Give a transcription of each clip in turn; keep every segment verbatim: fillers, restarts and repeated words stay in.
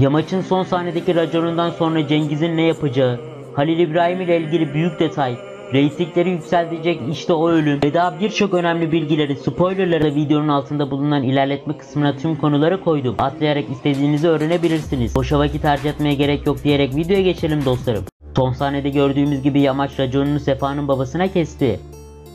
Yamaç'ın son sahnedeki raconundan sonra Cengiz'in ne yapacağı, Halil İbrahim ile ilgili büyük detay, reytingleri yükseltecek işte o ölüm ve daha birçok önemli bilgileri spoilerlarla videonun altında bulunan ilerletme kısmına tüm konuları koydum. Atlayarak istediğinizi öğrenebilirsiniz. Boşa vakit harcatmaya gerek yok diyerek videoya geçelim dostlarım. Son sahnede gördüğümüz gibi Yamaç raconunu Sefa'nın babasına kesti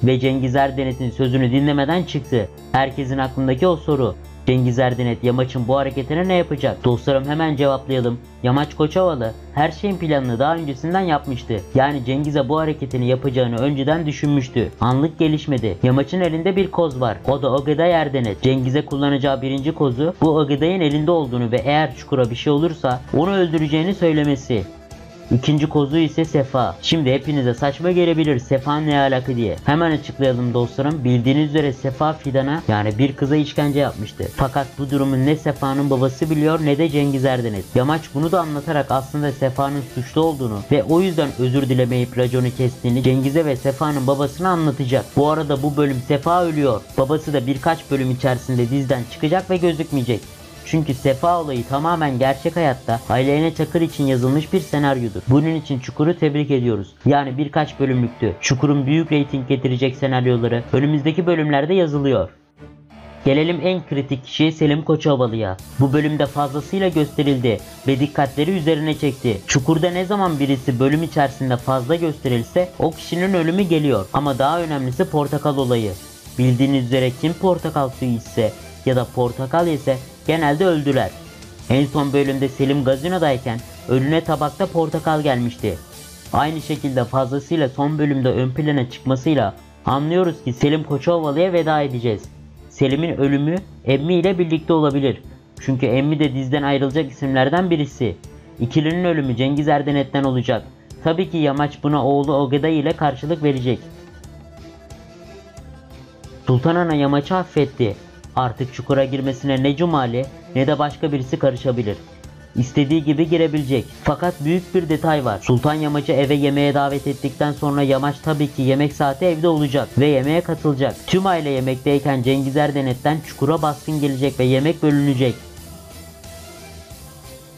ve Cengiz Erdenet'in sözünü dinlemeden çıktı. Herkesin aklındaki o soru. Cengiz Erdenet Yamaç'ın bu hareketine ne yapacak? Dostlarım hemen cevaplayalım. Yamaç Koçovalı her şeyin planını daha öncesinden yapmıştı. Yani Cengiz'e bu hareketini yapacağını önceden düşünmüştü. Anlık gelişmedi. Yamaç'ın elinde bir koz var. O da Ogeday Erdenet. Cengiz'e kullanacağı birinci kozu bu Ogeday'ın elinde olduğunu ve eğer Çukur'a bir şey olursa onu öldüreceğini söylemesi. İkinci kozu ise Sefa. Şimdi hepinize saçma gelebilir Sefa ne alaka diye. Hemen açıklayalım dostlarım. Bildiğiniz üzere Sefa Fidan'a yani bir kıza işkence yapmıştı. Fakat bu durumu ne Sefa'nın babası biliyor ne de Cengiz Erdenet. Yamaç bunu da anlatarak aslında Sefa'nın suçlu olduğunu ve o yüzden özür dilemeyip raconu kestiğini Cengiz'e ve Sefa'nın babasına anlatacak. Bu arada bu bölüm Sefa ölüyor. Babası da birkaç bölüm içerisinde dizden çıkacak ve gözükmeyecek. Çünkü Sefa olayı tamamen gerçek hayatta Aylene Çakır için yazılmış bir senaryodur. Bunun için Çukur'u tebrik ediyoruz. Yani birkaç bölümlüktü. Çukur'un büyük reyting getirecek senaryoları önümüzdeki bölümlerde yazılıyor. Gelelim en kritik kişi Selim Koçovalı'ya. Bu bölümde fazlasıyla gösterildi ve dikkatleri üzerine çekti. Çukur'da ne zaman birisi bölüm içerisinde fazla gösterilse o kişinin ölümü geliyor. Ama daha önemlisi portakal olayı. Bildiğiniz üzere kim portakal suyu içse ya da portakal yese genelde öldüler. En son bölümde Selim gazinodayken önüne tabakta portakal gelmişti. Aynı şekilde fazlasıyla son bölümde ön plana çıkmasıyla anlıyoruz ki Selim Koçovalı'ya veda edeceğiz. Selim'in ölümü Emmi ile birlikte olabilir. Çünkü Emmi de dizden ayrılacak isimlerden birisi. İkilinin ölümü Cengiz Erdenet'ten olacak. Tabii ki Yamaç buna oğlu Ogeday ile karşılık verecek. Sultan Ana Yamaç'ı affetti. Artık Çukur'a girmesine ne Cumali ne de başka birisi karışabilir. İstediği gibi girebilecek. Fakat büyük bir detay var. Sultan Yamaç'ı eve yemeğe davet ettikten sonra Yamaç tabii ki yemek saati evde olacak ve yemeğe katılacak. Tüm aile yemekteyken Cengiz Erdenet'ten Çukur'a baskın gelecek ve yemek bölünecek.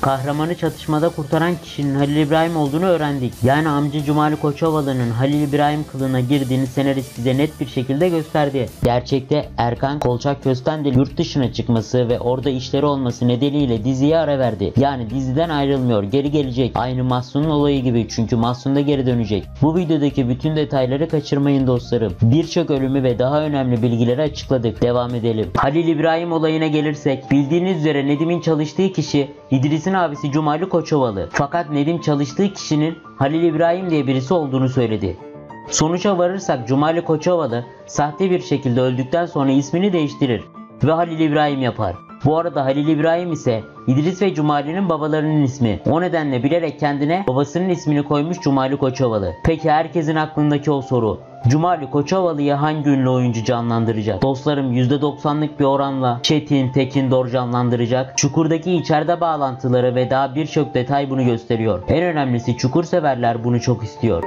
Kahramanı çatışmada kurtaran kişinin Halil İbrahim olduğunu öğrendik. Yani amca Cumali Koçovalı'nın Halil İbrahim kılığına girdiğini senarist bize net bir şekilde gösterdi. Gerçekte Erkan Kolçak Kösten'de yurt dışına çıkması ve orada işleri olması nedeniyle diziye ara verdi. Yani diziden ayrılmıyor, geri gelecek. Aynı Mahsun'un olayı gibi çünkü Mahsun da geri dönecek. Bu videodaki bütün detayları kaçırmayın dostlarım. Birçok ölümü ve daha önemli bilgileri açıkladık. Devam edelim. Halil İbrahim olayına gelirsek bildiğiniz üzere Nedim'in çalıştığı kişi İdris'in abisi Cumali Koçovalı. Fakat Nedim çalıştığı kişinin Halil İbrahim diye birisi olduğunu söyledi. Sonuca varırsak Cumali Koçovalı sahte bir şekilde öldükten sonra ismini değiştirir ve Halil İbrahim yapar. Bu arada Halil İbrahim ise İdris ve Cumali'nin babalarının ismi. O nedenle bilerek kendine babasının ismini koymuş Cumali Koçovalı. Peki herkesin aklındaki o soru. Cumali Koçovalı'yı hangi ünlü oyuncu canlandıracak? Dostlarım yüzde doksanlık bir oranla Çetin Tekin Dor canlandıracak. Çukur'daki içeride bağlantıları ve daha birçok detay bunu gösteriyor. En önemlisi Çukur severler bunu çok istiyor.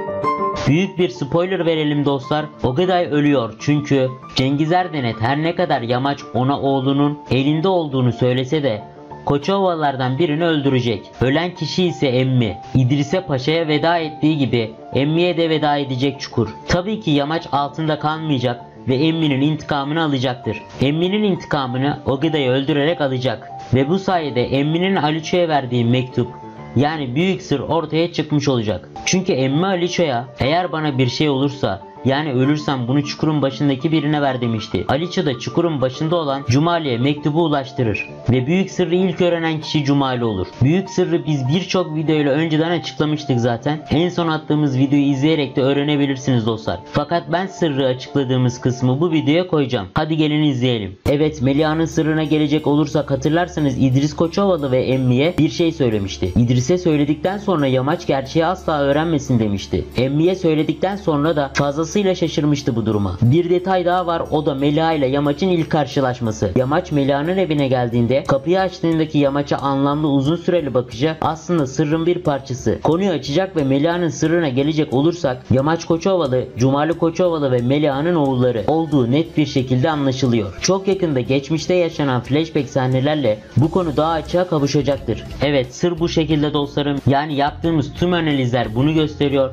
Büyük bir spoiler verelim dostlar. Ogeday ölüyor çünkü Cengiz Erdenet her ne kadar Yamaç ona oğlunun elinde olduğunu söylese de Koçovalılardan birini öldürecek. Ölen kişi ise Emmi. İdris'e Paşa'ya veda ettiği gibi Emmi'ye de veda edecek Çukur. Tabii ki Yamaç altında kalmayacak ve Emmi'nin intikamını alacaktır. Emmi'nin intikamını Ogeday'ı öldürerek alacak. Ve bu sayede Emmi'nin Aliço'ya verdiği mektup yani büyük sır ortaya çıkmış olacak. Çünkü Emmi Aliço'ya eğer bana bir şey olursa yani ölürsem bunu Çukur'un başındaki birine ver demişti. Aliço da Çukur'un başında olan Cumali'ye mektubu ulaştırır. Ve büyük sırrı ilk öğrenen kişi Cumali olur. Büyük sırrı biz birçok videoyla önceden açıklamıştık zaten. En son attığımız videoyu izleyerek de öğrenebilirsiniz dostlar. Fakat ben sırrı açıkladığımız kısmı bu videoya koyacağım. Hadi gelin izleyelim. Evet, Meliha'nın sırrına gelecek olursak hatırlarsanız İdris Koçovalı ve Emmi'ye bir şey söylemişti. İdris'e söyledikten sonra Yamaç gerçeği asla öğrenmesin demişti. Emmi'ye söyledikten sonra da fazlası fazlasıyla şaşırmıştı bu duruma. Bir detay daha var, o da Meliha ile Yamaç'ın ilk karşılaşması. Yamaç Meliha'nın evine geldiğinde kapıyı açtığındaki Yamaç'a anlamlı uzun süreli bakışı aslında sırrın bir parçası. Konuyu açacak ve Meliha'nın sırrına gelecek olursak Yamaç Koçovalı, Cumali Koçovalı ve Meliha'nın oğulları olduğu net bir şekilde anlaşılıyor. Çok yakında geçmişte yaşanan flashback sahnelerle bu konu daha açığa kavuşacaktır. Evet, sır bu şekilde dostlarım. Yani yaptığımız tüm analizler bunu gösteriyor.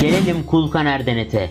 Gelelim Kulkan Erdenet'e.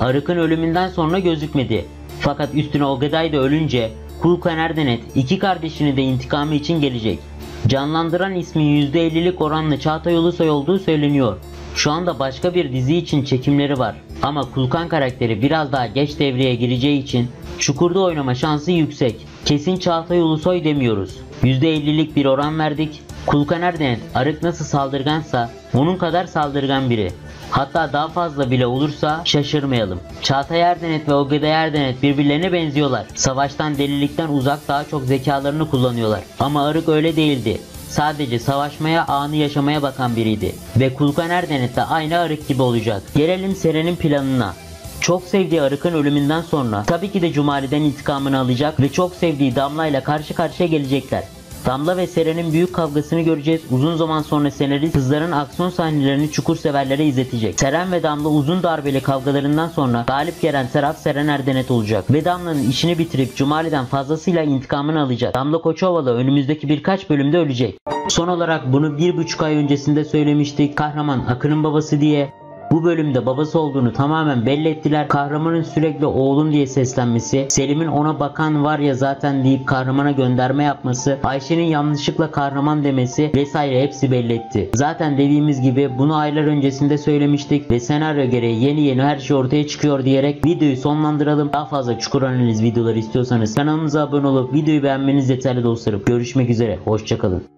Arık'ın ölümünden sonra gözükmedi. Fakat üstüne Ogeday da ölünce Kulkan Erdenet iki kardeşini de intikamı için gelecek. Canlandıran ismin yüzde ellilik oranla Çağatay Ulusoy olduğu söyleniyor. Şu anda başka bir dizi için çekimleri var. Ama Kulkan karakteri biraz daha geç devreye gireceği için Çukur'da oynama şansı yüksek. Kesin Çağatay Ulusoy demiyoruz. yüzde ellilik bir oran verdik. Kulkan Erdenet, Arık nasıl saldırgansa onun kadar saldırgan biri. Hatta daha fazla bile olursa şaşırmayalım. Çağatay Erdenet ve Ogeday Erdenet birbirlerine benziyorlar. Savaştan, delilikten uzak daha çok zekalarını kullanıyorlar. Ama Arık öyle değildi. Sadece savaşmaya, anı yaşamaya bakan biriydi. Ve Kulkan Erdenet de aynı Arık gibi olacak. Gelelim Seren'in planına. Çok sevdiği Arık'ın ölümünden sonra tabii ki de Cumali'den intikamını alacak ve çok sevdiği Damla ile karşı karşıya gelecekler. Damla ve Seren'in büyük kavgasını göreceğiz. Uzun zaman sonra senarist kızların aksiyon sahnelerini Çukur severlere izletecek. Seren ve Damla uzun darbeli kavgalarından sonra galip gelen taraf Seren Erdenet olacak. Ve Damla'nın işini bitirip Cumali'den fazlasıyla intikamını alacak. Damla Koçovalı önümüzdeki birkaç bölümde ölecek. Son olarak bunu bir buçuk ay öncesinde söylemiştik. Kahraman Akın'ın babası diye. Bu bölümde babası olduğunu tamamen belli ettiler. Kahramanın sürekli oğlum diye seslenmesi, Selim'in ona bakan var ya zaten deyip kahramana gönderme yapması, Ayşe'nin yanlışlıkla kahraman demesi vesaire hepsi belli etti. Zaten dediğimiz gibi bunu aylar öncesinde söylemiştik ve senaryo gereği yeni yeni her şey ortaya çıkıyor diyerek videoyu sonlandıralım. Daha fazla Çukur analiz videoları istiyorsanız kanalımıza abone olup videoyu beğenmeniz yeterli dostlarım. Görüşmek üzere, hoşçakalın.